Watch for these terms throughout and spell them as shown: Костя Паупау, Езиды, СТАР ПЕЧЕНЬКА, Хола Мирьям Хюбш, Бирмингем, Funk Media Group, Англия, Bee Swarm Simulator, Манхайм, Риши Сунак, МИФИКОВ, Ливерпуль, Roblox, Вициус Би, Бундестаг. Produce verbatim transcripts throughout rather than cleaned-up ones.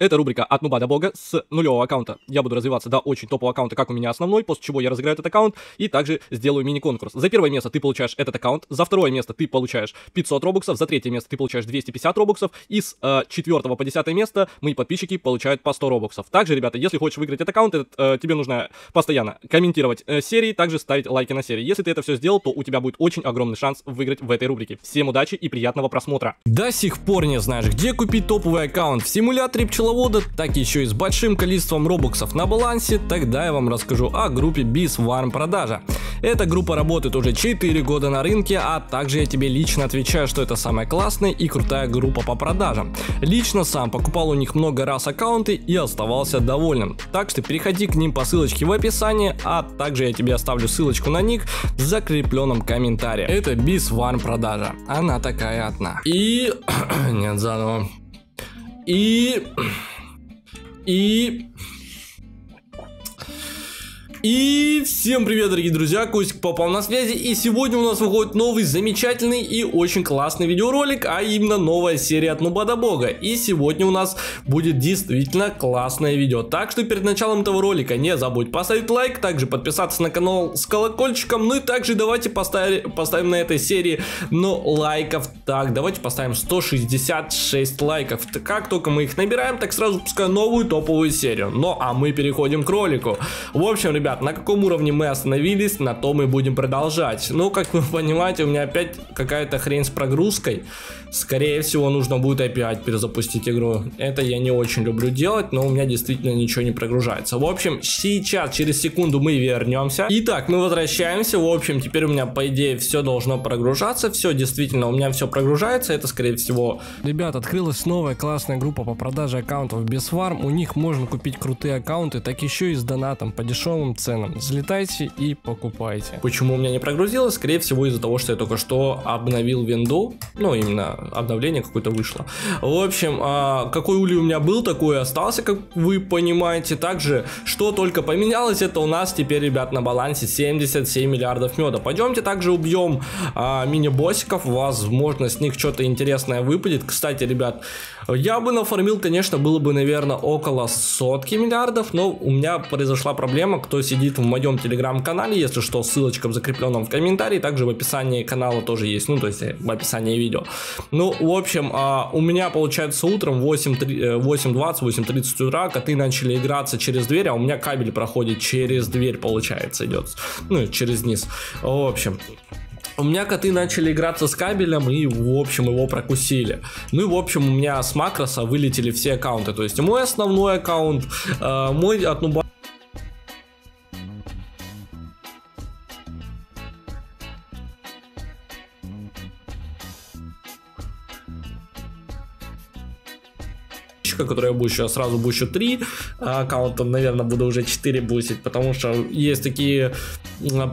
Это рубрика «От нуба до бога» с нулевого аккаунта. Я буду развиваться до очень топового аккаунта, как у меня основной, после чего я разыграю этот аккаунт и также сделаю мини-конкурс. За первое место ты получаешь этот аккаунт, за второе место ты получаешь пятьсот робоксов, за третье место ты получаешь двести пятьдесят робоксов, и с э, четвертого по десятое место мои подписчики получают по сто робоксов. Также, ребята, если хочешь выиграть этот аккаунт, этот, э, тебе нужно постоянно комментировать э, серии, также ставить лайки на серии. Если ты это все сделал, то у тебя будет очень огромный шанс выиграть в этой рубрике. Всем удачи и приятного просмотра. До сих пор не знаешь, где купить топовый аккаунт в симуляторе пчеловодства, так еще и с большим количеством робоксов на балансе? Тогда я вам расскажу о группе Bee Swarm продажа. Эта группа работает уже четыре года на рынке, а также я тебе лично отвечаю, что это самая классная и крутая группа по продажам. Лично сам покупал у них много раз аккаунты и оставался довольным. Так что переходи к ним по ссылочке в описании, а также я тебе оставлю ссылочку на них в закрепленном комментарии. Это Bee Swarm продажа. Она такая одна. И... Нет, заново. И... И... И всем привет, дорогие друзья, Костя Паупау на связи, и сегодня у нас выходит новый замечательный и очень классный видеоролик, а именно новая серия «От нуба до бога». И сегодня у нас будет действительно классное видео, так что перед началом этого ролика не забудь поставить лайк, также подписаться на канал с колокольчиком, ну и также давайте поставим, поставим на этой серии, ну, лайков, так, давайте поставим сто шестьдесят шесть лайков, как только мы их набираем, так сразу пускаем новую топовую серию, ну, а мы переходим к ролику. В общем, ребят, на каком уровне мы остановились, на то мы будем продолжать. Ну, как вы понимаете, у меня опять какая-то хрень с прогрузкой. Скорее всего, нужно будет опять перезапустить игру. Это я не очень люблю делать, но у меня действительно ничего не прогружается. В общем, сейчас, через секунду мы вернемся. Итак, мы возвращаемся. В общем, теперь у меня, по идее, все должно прогружаться. Все, действительно, у меня все прогружается. Это, скорее всего... Ребят, открылась новая классная группа по продаже аккаунтов Bee Swarm. У них можно купить крутые аккаунты, так еще и с донатом по дешевым ценам. Взлетайте и покупайте. Почему у меня не прогрузилось? Скорее всего, из-за того, что я только что обновил винду. Ну, именно обновление какое-то вышло. В общем, какой улей у меня был, такой и остался, как вы понимаете. Также, что только поменялось, это у нас теперь, ребят, на балансе семьдесят семь миллиардов меда. Пойдемте также убьем мини-боссиков. Возможно, с них что-то интересное выпадет. Кстати, ребят, я бы нафармил, конечно, было бы, наверное, около сотки миллиардов. Но у меня произошла проблема, кто сидит в моем телеграм-канале, если что, ссылочка в закрепленном в комментарии, также в описании канала тоже есть, ну, то есть в описании видео. Ну, в общем, а, у меня, получается, утром восемь двадцать, восемь тридцать утра коты начали играться через дверь, а у меня кабель проходит через дверь, получается, идет, ну, через низ, в общем... У меня коты начали играться с кабелем и, в общем, его прокусили. Ну и, в общем, у меня с макроса вылетели все аккаунты, то есть мой основной аккаунт, э, мой от нуба... Которую я бущу, я сразу бущу три аккаунта, наверное, буду уже четыре бусить, потому что есть такие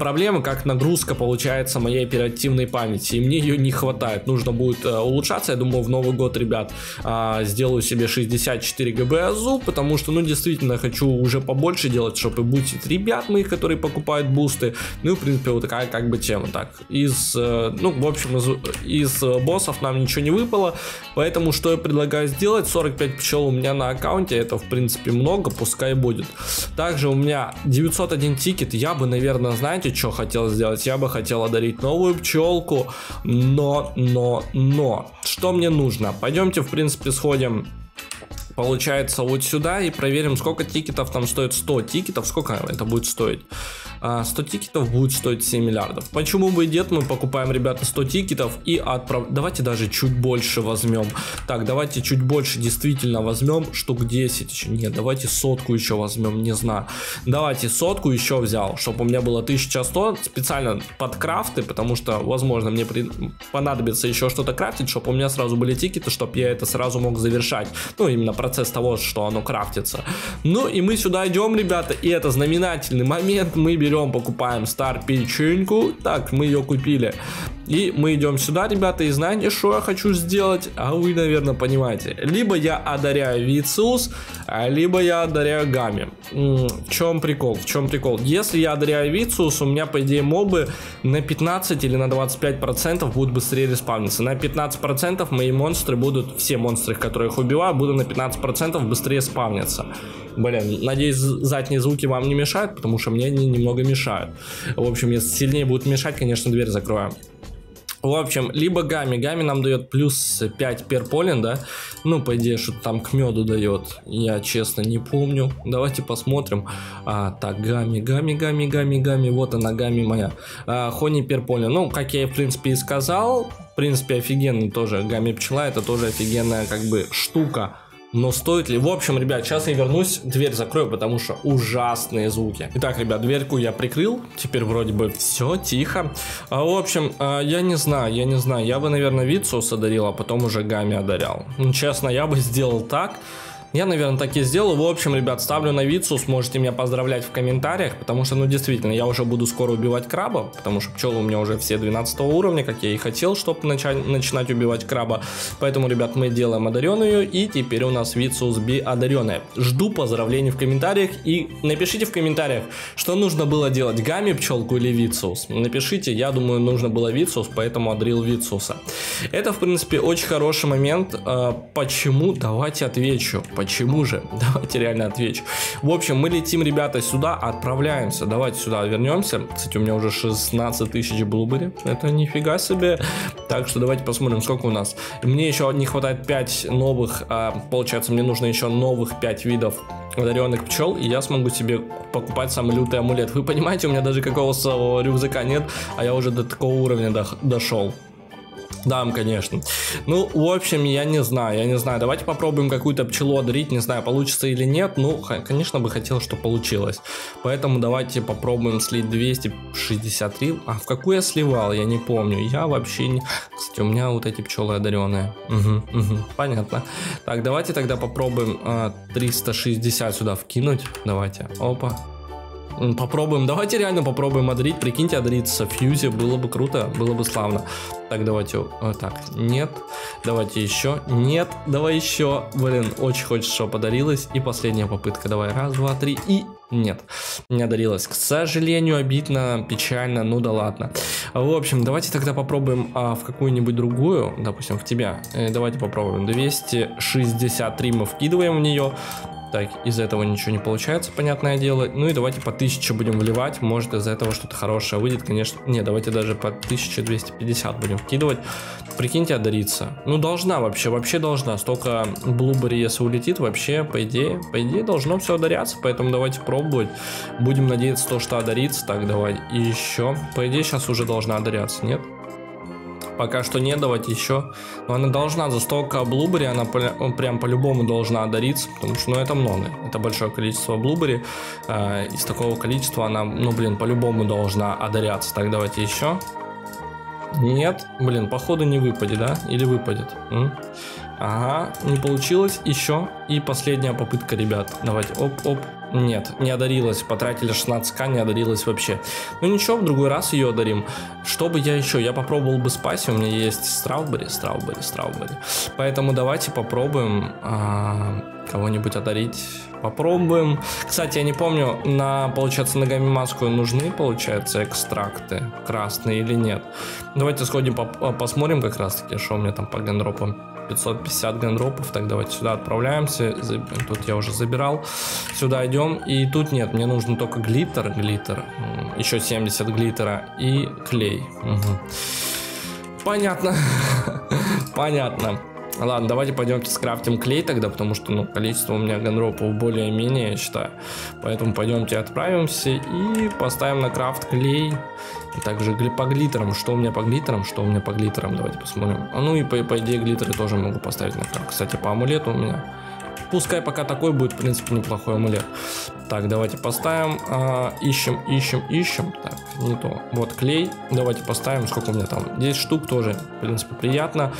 проблемы, как нагрузка, получается, моей оперативной памяти, и мне ее не хватает, нужно будет улучшаться. Я думаю, в Новый год, ребят, сделаю себе шестьдесят четыре гигабайта АЗУ, потому что, ну, действительно, хочу уже побольше делать, чтобы бустить ребят моих, которые покупают бусты, ну, в принципе, вот такая, как бы, тема, так, из, ну, в общем, из, из боссов нам ничего не выпало, поэтому, что я предлагаю сделать, сорок пять пчел у меня на аккаунте, это в принципе много, пускай будет. Также у меня девятьсот один тикет, я бы, наверное, знаете, что хотел сделать, я бы хотел одарить новую пчелку, но, но, но, что мне нужно, пойдемте, в принципе, сходим, получается, вот сюда и проверим, сколько тикетов там стоит. Сто тикетов, сколько это будет стоить? Сто тикетов будет стоить семь миллиардов. Почему бы и нет, мы покупаем, ребята, сто тикетов и отправляем. Давайте даже чуть больше возьмем. Так, давайте чуть больше действительно возьмем, штук десять еще. Нет, давайте сотку еще возьмем, не знаю. Давайте сотку еще взял, чтобы у меня было тысяча сто. Специально под крафты, потому что, возможно, мне при... понадобится еще что-то крафтить, чтобы у меня сразу были тикеты, чтобы я это сразу мог завершать. Ну, именно процесс того, что оно крафтится. Ну, и мы сюда идем, ребята, и это знаменательный момент. Мы берем, покупаем стар печеньку. Так, мы ее купили. И мы идем сюда, ребята, и знаете, что я хочу сделать? А вы, наверное, понимаете. Либо я одаряю Вициус, либо я одаряю Гами. В чем прикол? В чем прикол? Если я одаряю Вициус, у меня, по идее, мобы на пятнадцать или на двадцать пять процентов будут быстрее респавниться. На пятнадцать процентов мои монстры будут, все монстры, которых убиваю, будут на пятнадцать процентов быстрее спавниться. Блин, надеюсь, задние звуки вам не мешают, потому что мне они немного мешают. В общем, если сильнее будут мешать, конечно, дверь закроем. В общем, либо Гами. Гами нам дает плюс пять перполин, да? Ну, по идее, что-то там к меду дает. Я, честно, не помню. Давайте посмотрим. А, так, Гами, Гами, Гами, Гами, Гами. Вот она, Гами моя. А, Хони перполин. Ну, как я, в принципе, и сказал. В принципе, офигенно тоже. Гами пчела, это тоже офигенная, как бы, штука. Но стоит ли? В общем, ребят, сейчас я вернусь, дверь закрою, потому что ужасные звуки. Итак, ребят, дверьку я прикрыл. Теперь вроде бы все тихо. А, в общем, а, я не знаю, я не знаю. Я бы, наверное, Вициус одарил, а потом уже Гами одарял. Ну, честно, я бы сделал так. Я, наверное, так и сделаю. В общем, ребят, ставлю на Вициус. Можете меня поздравлять в комментариях, потому что, ну, действительно, я уже буду скоро убивать краба, потому что пчелы у меня уже все двенадцатого уровня, как я и хотел, чтобы начать, начинать убивать краба. Поэтому, ребят, мы делаем одаренную, и теперь у нас Вициус Би одаренная. Жду поздравлений в комментариях, и напишите в комментариях, что нужно было делать, Гами, пчелку или Вициус. Напишите, я думаю, нужно было Вициус, поэтому одарил Вициуса. Это, в принципе, очень хороший момент. Почему? Давайте отвечу. Почему же? Давайте реально отвечу. В общем, мы летим, ребята, сюда, отправляемся. Давайте сюда вернемся. Кстати, у меня уже шестнадцать тысяч блубери. Это нифига себе. Так что давайте посмотрим, сколько у нас. Мне еще не хватает пять новых. А, получается, мне нужно еще новых пять видов одаренных пчел. И я смогу себе покупать самый лютый амулет. Вы понимаете, у меня даже какого-то рюкзака нет. А я уже до такого уровня до дошел. Дам, конечно. Ну, в общем, я не знаю, я не знаю. Давайте попробуем какую-то пчелу одарить. Не знаю, получится или нет. Ну, конечно, бы хотел, чтобы получилось. Поэтому давайте попробуем слить двести шестьдесят три. А в какую я сливал, я не помню. Я вообще не... Кстати, у меня вот эти пчелы одаренные. Угу, угу, понятно. Так, давайте тогда попробуем э, триста шестьдесят сюда вкинуть. Давайте, опа. Попробуем, давайте реально попробуем одарить. Прикиньте, одариться Фьюзи, было бы круто, было бы славно. Так, давайте, вот так, нет. Давайте еще, нет, давай еще. Блин, очень хочется, чтобы подарилось. И последняя попытка, давай, раз, два, три. И нет, не одарилось. К сожалению, обидно, печально, ну да ладно. В общем, давайте тогда попробуем а, в какую-нибудь другую. Допустим, в тебя, э, давайте попробуем. Двести шестьдесят три мы вкидываем в нее. Так, из этого ничего не получается, понятное дело. Ну и давайте по тысяче будем вливать. Может, из этого что-то хорошее выйдет, конечно. Не, давайте даже по тысяче двести пятьдесят будем вкидывать. Прикиньте, одариться. Ну, должна вообще, вообще должна. Столько блубери, если улетит, вообще, по идее, по идее, должно все одаряться. Поэтому давайте пробовать. Будем надеяться, то, что одарится. Так, давай, и еще. По идее, сейчас уже должна одаряться, нет? Пока что не, давать еще. Но она должна, за столько блубери, она по, прям по-любому должна одариться. Потому что, ну, это много. Это большое количество блубери. Э, из такого количества она, ну, блин, по-любому должна одаряться. Так, давайте еще. Нет. Блин, походу не выпадет, да? Или выпадет? М? Ага, не получилось. Еще. И последняя попытка, ребят. Давайте, оп-оп. Нет, не одарилась, потратили шестнадцать тысяч, не одарилась вообще. Ну ничего, в другой раз ее одарим. Что бы я еще? Я попробовал бы спаси, у меня есть страубери, страубери, страубери. Поэтому давайте попробуем а, кого-нибудь одарить. Попробуем. Кстати, я не помню, на, получается, на гамимаску нужны, получается, экстракты красные или нет. Давайте сходим, поп посмотрим как раз таки, что у меня там по гандропам. пятьсот пятьдесят гандропов. Так, давайте сюда отправляемся. Тут я уже забирал. Сюда идем. И тут нет, мне нужно только глиттер. Глиттер. Еще семьдесят глиттера. И клей. Угу. Понятно. Понятно. Ладно, давайте пойдемте скрафтим клей тогда, потому что, ну, количество у меня гандропов более-менее, я считаю. Поэтому пойдемте отправимся и поставим на крафт клей. Также по глиттерам, что у меня по глиттерам, что у меня по глиттерам, давайте посмотрим. Ну и по, по идее глиттеры тоже могу поставить на крафт. Кстати, по амулету у меня. Пускай пока такой будет, в принципе, неплохой амулет. Так, давайте поставим. А, ищем, ищем, ищем. Так, не то. Вот клей. Давайте поставим, сколько у меня там. десять штук тоже, в принципе, приятно.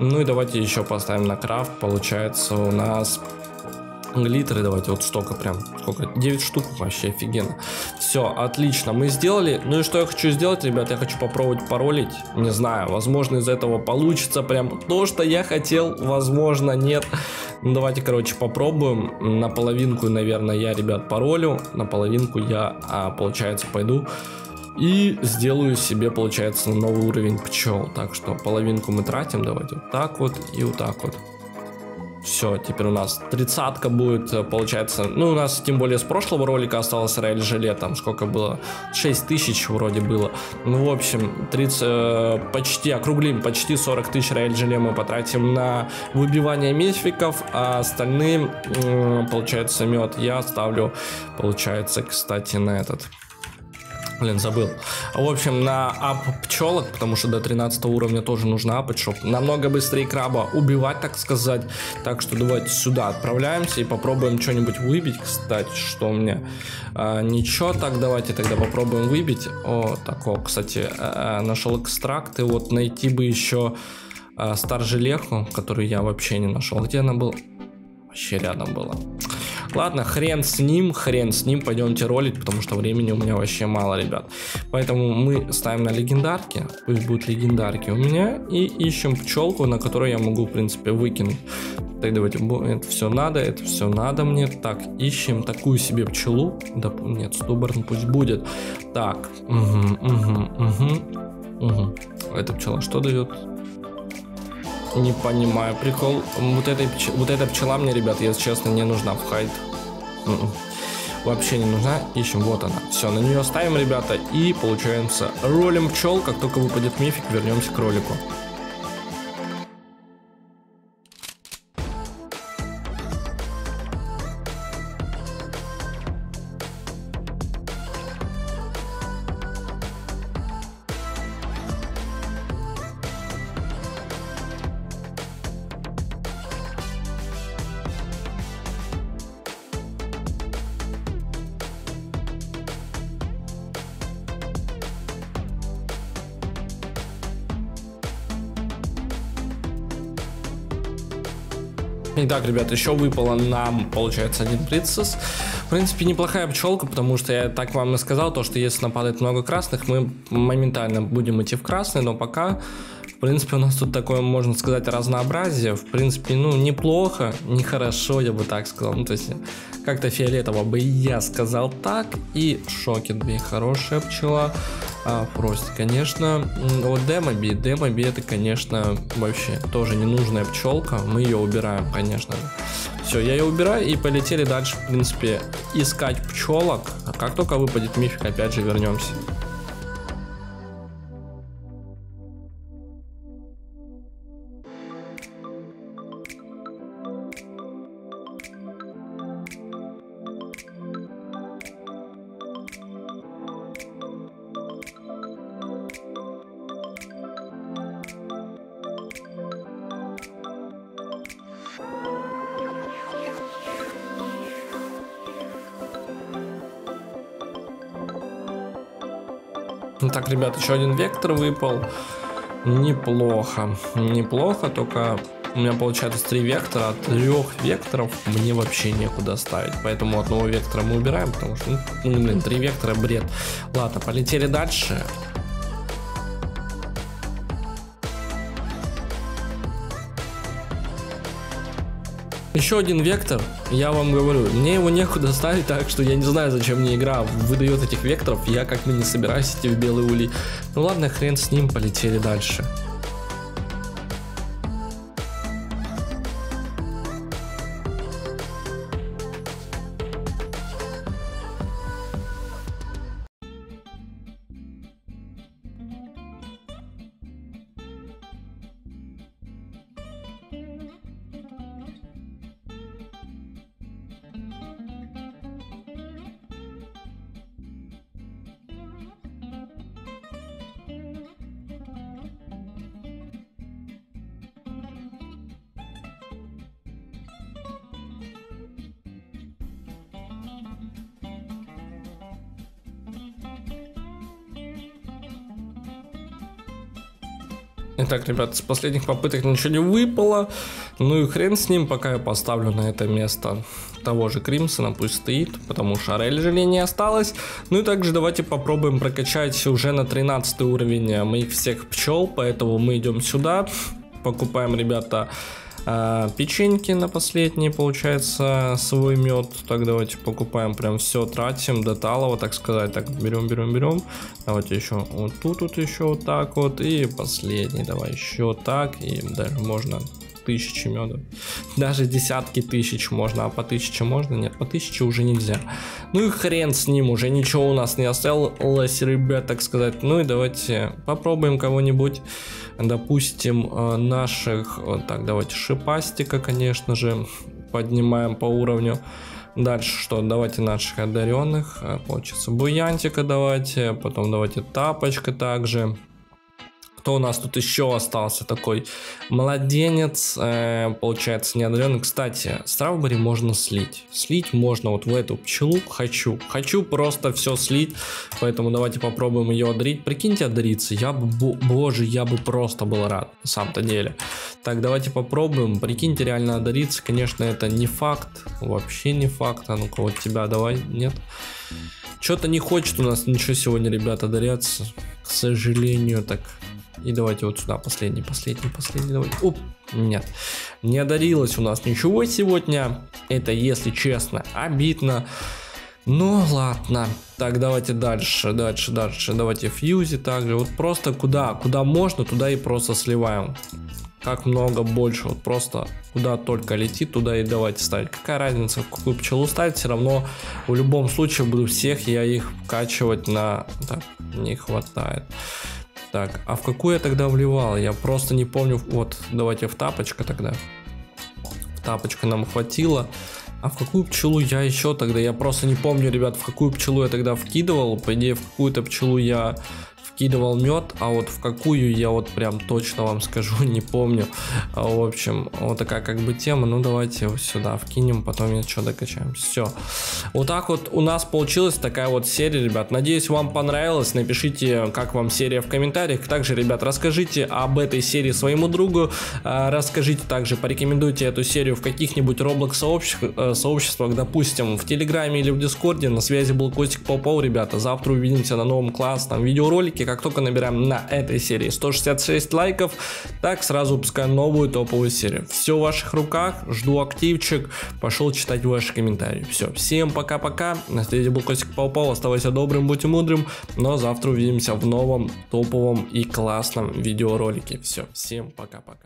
Ну и давайте еще поставим на крафт. Получается у нас Литры давайте, вот столько прям. Сколько? девять штук, вообще офигенно. Все, отлично, мы сделали. Ну и что я хочу сделать, ребят? Я хочу попробовать паролить. Не знаю, возможно, из этого получится прям то, что я хотел. Возможно, нет. Ну давайте, короче, попробуем. На половинку, наверное, я, ребят, паролю. На половинку я, а, получается, пойду и сделаю себе, получается, новый уровень пчел. Так что половинку мы тратим. Давайте вот так вот и вот так вот. Все, теперь у нас тридцатка будет, получается. Ну, у нас, тем более, с прошлого ролика осталось рояль-желе, там сколько было? шесть тысяч вроде было. Ну, в общем, тридцать, почти, округлим, почти сорок тысяч рояль-желе мы потратим на выбивание мификов, а остальные, получается, мед я ставлю, получается, кстати, на этот... Блин, забыл. В общем, на ап пчелок, потому что до тринадцатого уровня тоже нужно апать, чтобы намного быстрее краба убивать, так сказать. Так что давайте сюда отправляемся и попробуем что-нибудь выбить. Кстати, что у меня? А, ничего, так давайте тогда попробуем выбить. О, такого, кстати, нашел экстракт. И вот найти бы еще старжелеху, которую я вообще не нашел. Где она была? Вообще рядом была. Ладно, хрен с ним, хрен с ним, пойдемте ролить, потому что времени у меня вообще мало, ребят. Поэтому мы ставим на легендарки, пусть будут легендарки у меня, и ищем пчелку, на которую я могу, в принципе, выкинуть. Так, давайте, это все надо, это все надо мне. Так, ищем такую себе пчелу. Да, нет, стуборн пусть будет. Так, угу, угу, угу, угу. Эта пчела что дает? Не понимаю, прикол. Вот, этой, вот эта пчела мне, ребят, если честно, не нужна в хайд. Вообще не нужна. Ищем, вот она. Все, на нее ставим, ребята, и получается ролим пчел. Как только выпадет мифик, вернемся к ролику. Итак, ребят, еще выпало нам, получается, один принцесс. В принципе, неплохая пчелка, потому что я так вам и сказал, то, что если нападает много красных, мы моментально будем идти в красный, но пока, в принципе, у нас тут такое, можно сказать, разнообразие. В принципе, ну, неплохо, нехорошо, я бы так сказал. Ну, то есть, как-то фиолетово бы я сказал так. И Шокет Би, хорошая пчела. А, просто, конечно, вот Демоби, Демоби это, конечно, вообще тоже ненужная пчелка, мы ее убираем, конечно же. Все, я ее убираю и полетели дальше, в принципе, искать пчелок, а как только выпадет мифик, опять же вернемся. Так, ребят, еще один вектор выпал. Неплохо. Неплохо, только у меня получается три вектора. От трех векторов мне вообще некуда ставить. Поэтому одного вектора мы убираем, потому что, ну, блин, три вектора бред. Ладно, полетели дальше. Еще один вектор, я вам говорю, мне его некуда ставить, так что я не знаю, зачем мне игра выдает этих векторов, я как-то не собираюсь идти в белый улей. Ну ладно, хрен с ним, полетели дальше. Итак, ребят, с последних попыток ничего не выпало. Ну и хрен с ним, пока я поставлю на это место того же Кримсона, пусть стоит, потому что Орель желе не осталось. Ну и также давайте попробуем прокачать уже на тринадцатый уровень моих всех пчел, поэтому мы идем сюда, покупаем, ребята, печеньки на последние, получается, свой мед. Так, давайте покупаем прям все, тратим до талого, так сказать. Так, берем, берем, берем. Давайте еще вот тут, вот еще вот так вот. И последний, давай еще так. И даже можно тысячи меда. Даже десятки тысяч можно. А по тысяче можно? Нет, по тысяче уже нельзя. Ну и хрен с ним, уже ничего у нас не осталось, ребят, так сказать. Ну и давайте попробуем кого-нибудь. Допустим, наших... Так, давайте шипастика, конечно же, поднимаем по уровню. Дальше что? Давайте наших одаренных. Получится буянтика давайте. Потом давайте тапочка также. Кто у нас тут еще остался такой младенец, э, получается, неодаренный. Кстати, стравбери можно слить. Слить можно вот в эту пчелу. Хочу, хочу просто все слить. Поэтому давайте попробуем ее одарить. Прикиньте, одариться. Я бы, боже, я бы просто был рад, на самом-то деле. Так, давайте попробуем. Прикиньте, реально одариться. Конечно, это не факт. Вообще не факт. А ну-ка, вот тебя давай. Нет. Что-то не хочет у нас ничего сегодня, ребята, одаряться. К сожалению, так... И давайте вот сюда, последний, последний, последний, давайте. Оп, нет, не одарилось у нас ничего сегодня. Это, если честно, обидно. Ну ладно. Так, давайте дальше, дальше, дальше. Давайте фьюзи также. Вот просто куда, куда можно, туда и просто сливаем. Как много больше, вот просто куда только летит, туда и давайте ставить. Какая разница, какую пчелу ставить, все равно в любом случае буду всех, я их вкачивать на... Так, не хватает. Так, а в какую я тогда вливал? Я просто не помню. Вот, давайте в тапочка тогда. В тапочка нам хватило. А в какую пчелу я еще тогда? Я просто не помню, ребят, в какую пчелу я тогда вкидывал. По идее, в какую-то пчелу я вкидывал мед. А вот в какую я вот прям точно вам скажу, не помню. А, в общем, вот такая как бы тема. Ну, давайте его сюда вкинем, потом еще докачаем. Все. Вот так вот у нас получилась такая вот серия, ребят. Надеюсь, вам понравилось. Напишите, как вам серия в комментариях. Также, ребят, расскажите об этой серии своему другу. Расскажите также, порекомендуйте эту серию в каких-нибудь Roblox сообществах, допустим, в Телеграме или в Дискорде. На связи был Костя Паупау, ребята. Завтра увидимся на новом классном видеоролике. Как только набираем на этой серии сто шестьдесят шесть лайков, так сразу пускаем новую топовую серию. Все в ваших руках, жду активчик, пошел читать ваши комментарии. Все, всем пока-пока, на связи был Костик Паупау, оставайся добрым, будь мудрым, но завтра увидимся в новом топовом и классном видеоролике. Все, всем пока-пока.